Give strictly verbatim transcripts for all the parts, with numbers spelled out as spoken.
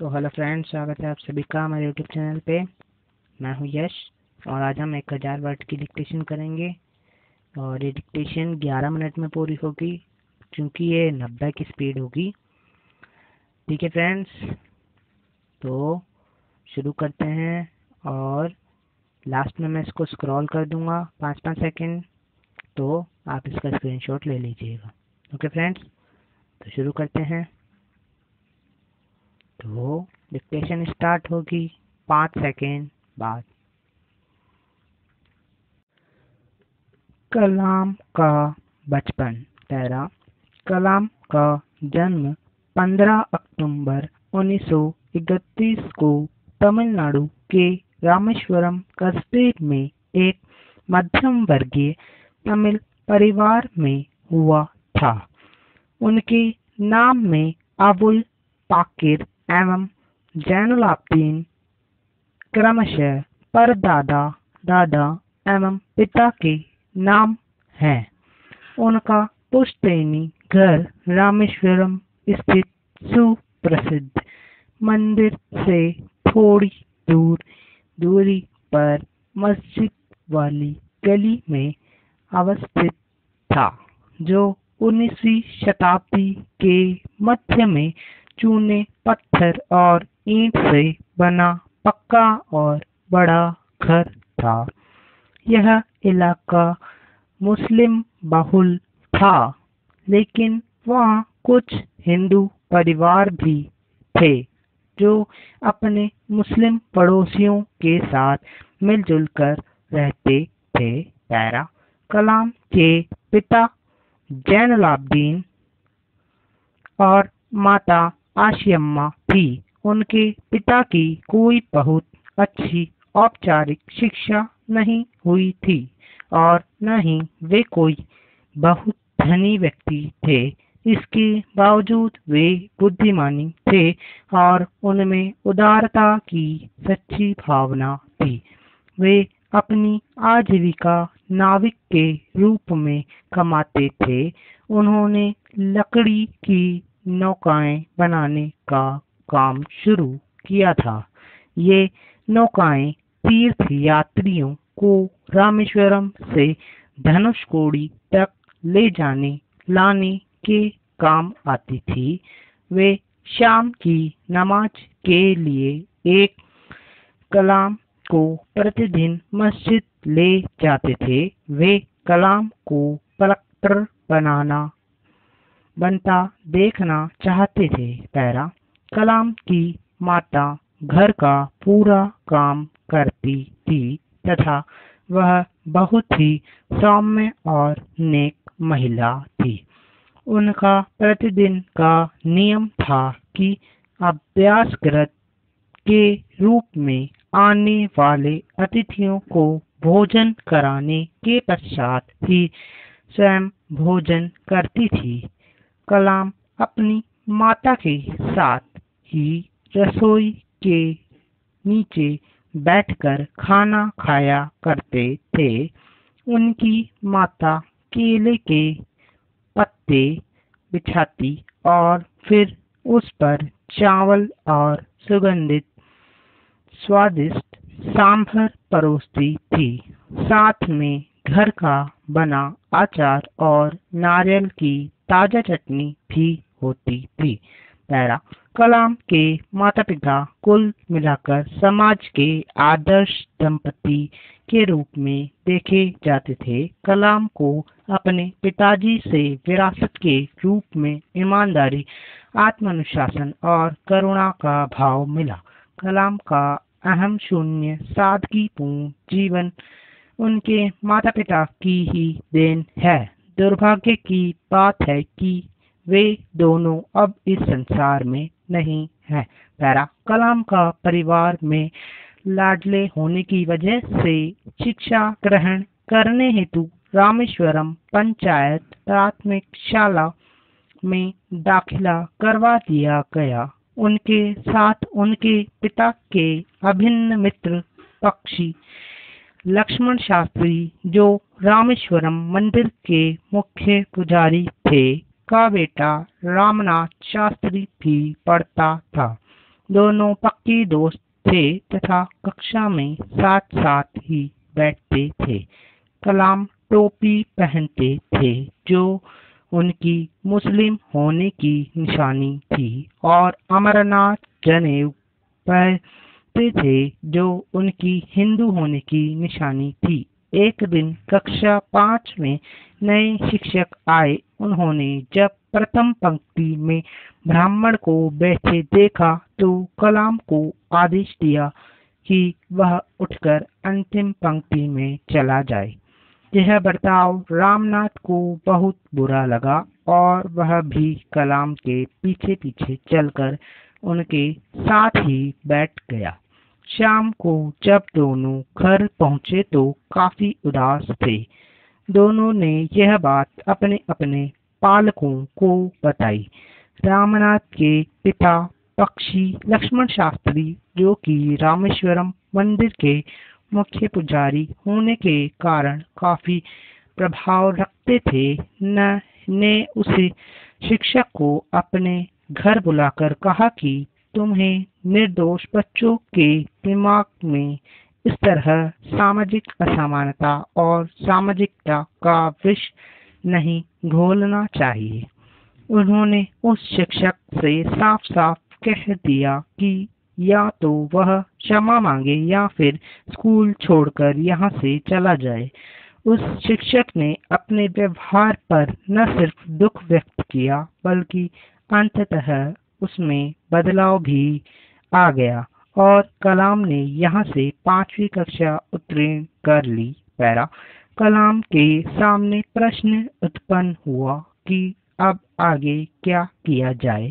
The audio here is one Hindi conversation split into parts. तो हेलो फ्रेंड्स, स्वागत है आप सभी का हमारे यूट्यूब चैनल पे। मैं हूं यश और आज हम एक हज़ार वर्ड की डिक्टेशन करेंगे और ये डिक्टेशन ग्यारह मिनट में पूरी होगी क्योंकि ये नब्बे की स्पीड होगी। ठीक है फ्रेंड्स, तो शुरू करते हैं और लास्ट में मैं इसको स्क्रॉल कर दूंगा पाँच पाँच सेकंड, तो आप इसका स्क्रीनशॉट ले लीजिएगा। ओके फ्रेंड्स, तो शुरू करते हैं। तो डिक्टेशन स्टार्ट होगी पाँच सेकेंड बाद। कलाम का बचपन। पैरा, कलाम का जन्म पंद्रह अक्टूबर उन्नीस सौ इकतीस को तमिलनाडु के रामेश्वरम कस्बे में एक मध्यम वर्गीय तमिल परिवार में हुआ था। उनके नाम में अबुल पाकिर एवं जैनुद्दीन क्रमशः परदादा, दादा एवं पिता के नाम हैं। उनका पुश्तैनी घर रामेश्वरम स्थित सुप्रसिद्ध मंदिर से थोड़ी दूर दूरी पर मस्जिद वाली गली में अवस्थित था, जो उन्नीसवीं शताब्दी के मध्य में चूने, पत्थर और ईंट से बना पक्का और बड़ा घर था। यह इलाका मुस्लिम बहुल था, लेकिन वहाँ कुछ हिंदू परिवार भी थे जो अपने मुस्लिम पड़ोसियों के साथ मिलजुल कर रहते थे। पैरा, कलाम के पिता जैनुद्दीन और माता आश्यम्मा थी। उनके पिता की कोई बहुत अच्छी औपचारिक शिक्षा नहीं हुई थी और न ही वे कोई बहुत धनी व्यक्ति थे। इसके बावजूद वे बुद्धिमानी थे और उनमें उदारता की सच्ची भावना थी। वे अपनी आजीविका नाविक के रूप में कमाते थे। उन्होंने लकड़ी की नौकाएं बनाने का काम शुरू किया था। ये नौकाएं तीर्थ यात्रियों को रामेश्वरम से धनुषकोड़ी तक ले जाने लाने के काम आती थी। वे शाम की नमाज के लिए एक कलाम को प्रतिदिन मस्जिद ले जाते थे। वे कलाम को पलक्टर बनाना बनता देखना चाहते थे। पैरा, कलाम की माता घर का पूरा काम करती थी तथा वह बहुत ही सौम्य और नेक महिला थी। उनका प्रतिदिन का नियम था कि अभ्यासकृत के रूप में आने वाले अतिथियों को भोजन कराने के पश्चात ही स्वयं भोजन करती थी। कलाम अपनी माता के साथ ही रसोई के नीचे बैठकर खाना खाया करते थे। उनकी माता केले के पत्ते बिछाती और फिर उस पर चावल और सुगंधित स्वादिष्ट सांभर परोसती थी। साथ में घर का बना अचार और नारियल की ताजा चटनी भी होती थी। पैरा, कलाम के माता पिता कुल मिलाकर समाज के आदर्श दंपति के रूप में देखे जाते थे। कलाम को अपने पिताजी से विरासत के रूप में ईमानदारी, आत्मानुशासन और करुणा का भाव मिला। कलाम का अहम शून्य सादगीपूर्ण जीवन उनके माता पिता की ही देन है। दुर्भाग्य की बात है कि वे दोनों अब इस संसार में नहीं हैं। पैरा, कलाम का परिवार में लाडले होने की वजह से शिक्षा ग्रहण करने हेतु रामेश्वरम पंचायत प्राथमिक शाला में दाखिला करवा दिया गया। उनके साथ उनके पिता के अभिन्न मित्र पक्षी लक्ष्मण शास्त्री, जो रामेश्वरम मंदिर के मुख्य पुजारी थे, का बेटा रामनाथ शास्त्री भी पढ़ता था। दोनों पक्के दोस्त थे तथा कक्षा में साथ साथ ही बैठते थे। कलाम टोपी पहनते थे जो उनकी मुस्लिम होने की निशानी थी, और अमरनाथ जनेऊ पहनते थे जो उनकी हिंदू होने की निशानी थी। एक दिन कक्षा पाँच में नए शिक्षक आए। उन्होंने जब प्रथम पंक्ति में ब्राह्मण को बैठे देखा तो कलाम को आदेश दिया कि वह उठकर अंतिम पंक्ति में चला जाए। यह बर्ताव रामनाथ को बहुत बुरा लगा और वह भी कलाम के पीछे पीछे चलकर उनके साथ ही बैठ गया। शाम को जब दोनों घर पहुंचे तो काफ़ी उदास थे। दोनों ने यह बात अपने अपने पालकों को बताई। रामनाथ के पिता पक्षी लक्ष्मण शास्त्री, जो कि रामेश्वरम मंदिर के मुख्य पुजारी होने के कारण काफ़ी प्रभाव रखते थे, न ने उसे शिक्षक को अपने घर बुलाकर कहा कि तुम्हें निर्दोष बच्चों के दिमाग में इस तरह सामाजिक असमानता और सामाजिकता का विष नहीं घोलना चाहिए। उन्होंने उस शिक्षक से साफ साफ कह दिया कि या तो वह क्षमा मांगे या फिर स्कूल छोड़कर यहाँ से चला जाए। उस शिक्षक ने अपने व्यवहार पर न सिर्फ दुख व्यक्त किया बल्कि अंततः उसमें बदलाव भी आ गया और कलाम ने यहाँ से पांचवी कक्षा उत्तीर्ण कर ली। पैरा कलाम के सामने प्रश्न उत्पन्न हुआ कि अब आगे क्या किया जाए,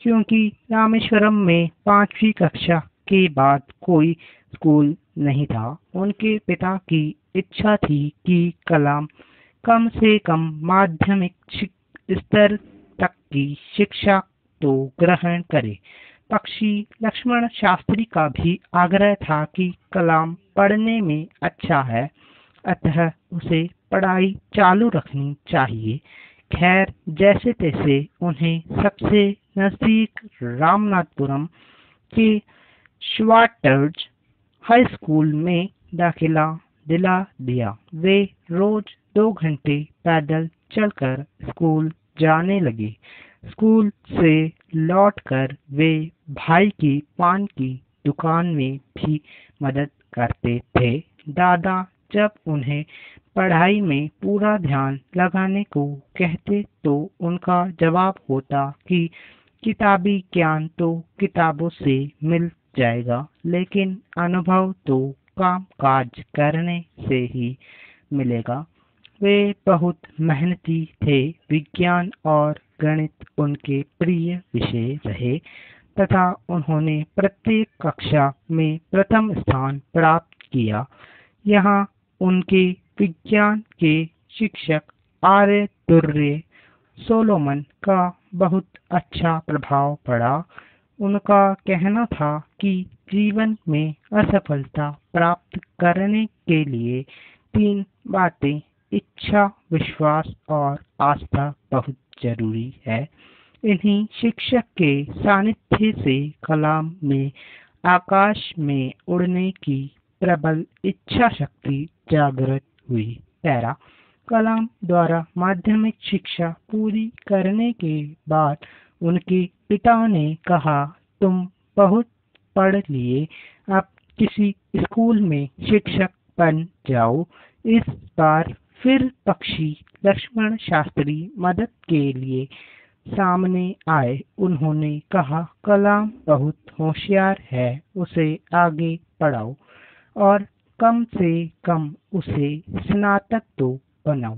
क्योंकि रामेश्वरम में पांचवी कक्षा के बाद कोई स्कूल नहीं था। उनके पिता की इच्छा थी कि कलाम कम से कम माध्यमिक स्तर तक की शिक्षा तो ग्रहण करे। पक्षी लक्ष्मण शास्त्री का भी आग्रह था कि कलाम पढ़ने में अच्छा है, अतः उसे पढ़ाई चालू रखनी चाहिए। खैर जैसे तैसे उन्हें सबसे नज़दीक रामनाथपुरम के श्वार्टज़ हाई स्कूल में दाखिला दिला दिया। वे रोज दो घंटे पैदल चलकर स्कूल जाने लगे। स्कूल से लौटकर वे भाई की पान की दुकान में भी मदद करते थे। दादा जब उन्हें पढ़ाई में पूरा ध्यान लगाने को कहते तो उनका जवाब होता कि किताबी ज्ञान तो किताबों से मिल जाएगा, लेकिन अनुभव तो काम काज करने से ही मिलेगा। वे बहुत मेहनती थे। विज्ञान और गणित उनके प्रिय विषय रहे तथा उन्होंने प्रत्येक कक्षा में प्रथम स्थान प्राप्त किया। यहाँ उनके विज्ञान के शिक्षक आरे टेरी सोलोमन का बहुत अच्छा प्रभाव पड़ा। उनका कहना था कि जीवन में असफलता प्राप्त करने के लिए तीन बातें इच्छा, विश्वास और आस्था बहुत जरूरी है। इन्हीं शिक्षक के सानिध्य से कलाम में आकाश में उड़ने की प्रबल इच्छा शक्ति जागृत हुई। पैरा कलाम द्वारा माध्यमिक शिक्षा पूरी करने के बाद उनके पिता ने कहा, तुम बहुत पढ़ लिए, अब किसी स्कूल में शिक्षक बन जाओ। इस बार फिर पक्षी लक्ष्मण शास्त्री मदद के लिए सामने आए। उन्होंने कहा, कलाम बहुत होशियार है, उसे आगे पढ़ाओ और कम से कम उसे स्नातक तो बनाओ।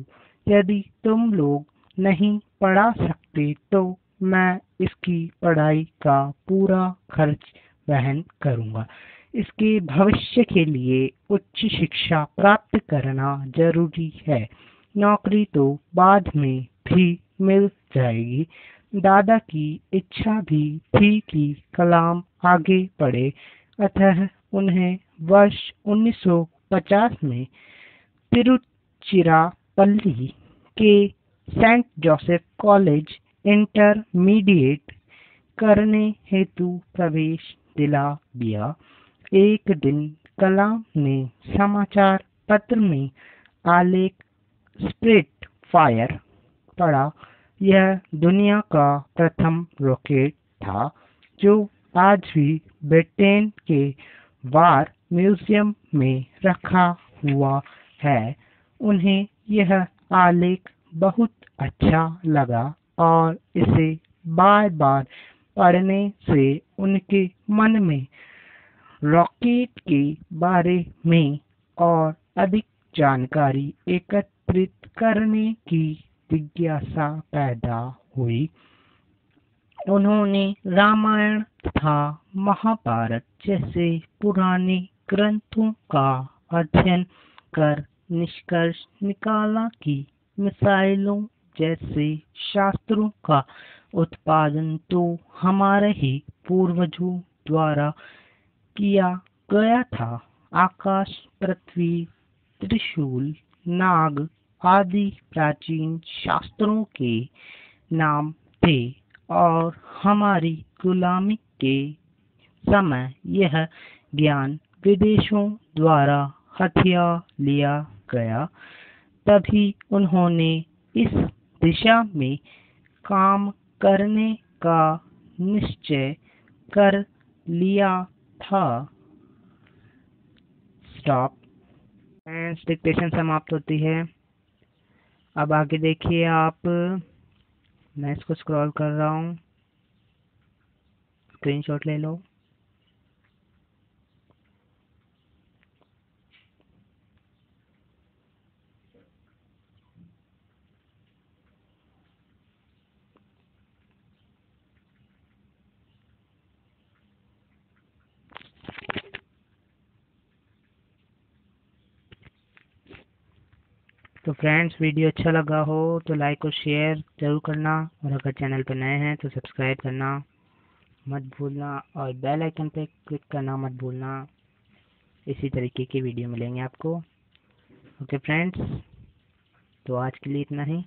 यदि तुम लोग नहीं पढ़ा सकते तो मैं इसकी पढ़ाई का पूरा खर्च वहन करूँगा। इसके भविष्य के लिए उच्च शिक्षा प्राप्त करना जरूरी है, नौकरी तो बाद में भी मिल जाएगी। दादा की इच्छा भी थी कि कलाम आगे पढ़े, अतः उन्हें वर्ष उन्नीस सौ पचास में तिरुचिरापल्ली के सेंट जोसेफ कॉलेज इंटरमीडिएट करने हेतु प्रवेश दिला दिया। एक दिन कलाम ने समाचार पत्र में आलेख स्प्रेड फायर पड़ा। यह दुनिया का प्रथम रॉकेट था जो आज भी ब्रिटेन के वार म्यूजियम में रखा हुआ है। उन्हें यह आलेख बहुत अच्छा लगा और इसे बार बार पढ़ने से उनके मन में रॉकेट के बारे में और अधिक जानकारी एकत्रित करने की जिज्ञासा पैदा हुई। उन्होंने रामायण तथा महाभारत जैसे पुराने ग्रंथों का अध्ययन कर निष्कर्ष निकाला कि मिसाइलों जैसे शास्त्रों का उत्पादन तो हमारे ही पूर्वजों द्वारा किया गया था। आकाश, पृथ्वी, त्रिशूल, नाग आदि प्राचीन शास्त्रों के नाम थे और हमारी गुलामी के समय यह ज्ञान विदेशों द्वारा हथियार लिया गया। तभी उन्होंने इस दिशा में काम करने का निश्चय कर लिया था। स्टॉप एंड डिक्टेशन समाप्त होती है। अब आगे देखिए आप, मैं इसको स्क्रॉल कर रहा हूँ, स्क्रीनशॉट ले लो। तो फ्रेंड्स, वीडियो अच्छा लगा हो तो लाइक और शेयर जरूर करना, और अगर चैनल पर नए हैं तो सब्सक्राइब करना मत भूलना और बेल आइकन पर क्लिक करना मत भूलना। इसी तरीके की वीडियो मिलेंगे आपको। ओके फ्रेंड्स, तो आज के लिए इतना ही।